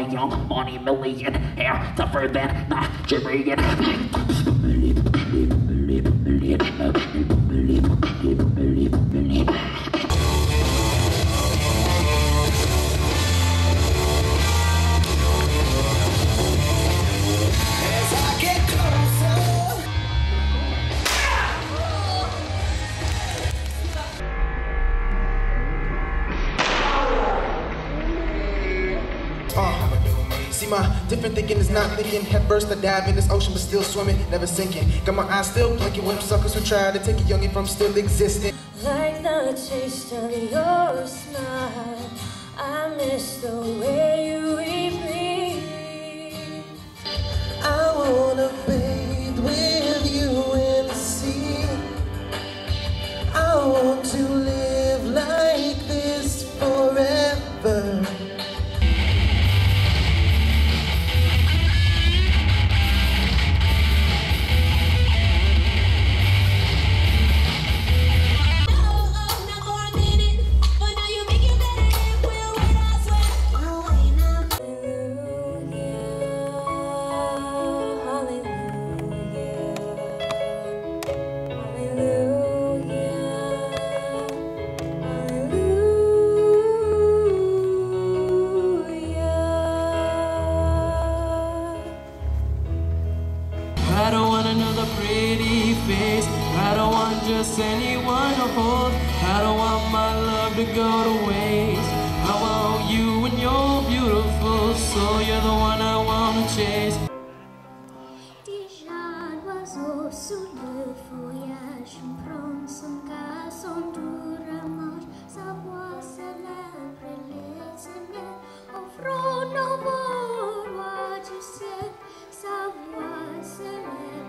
my young money million here to prevent Nigerian. Different thinking is not thinking. Head first, I dive in this ocean, but still swimming, never sinking. Got my eyes still blinking with suckers who try to take a youngin' from still existing. Like the taste of your smile, I miss the way you leave me. I wanna bathe with you in the sea. I want to live like this forever. I don't want another pretty face. I don't want just anyone to hold. I don't want my love to go to waste. I want you and you're beautiful, so you're the one I want to chase. Dijon was also le voyage. Prendre son garçon du remords. Savoir célébrer les années. Offrant nos voix, what you said. Savoir célébrer.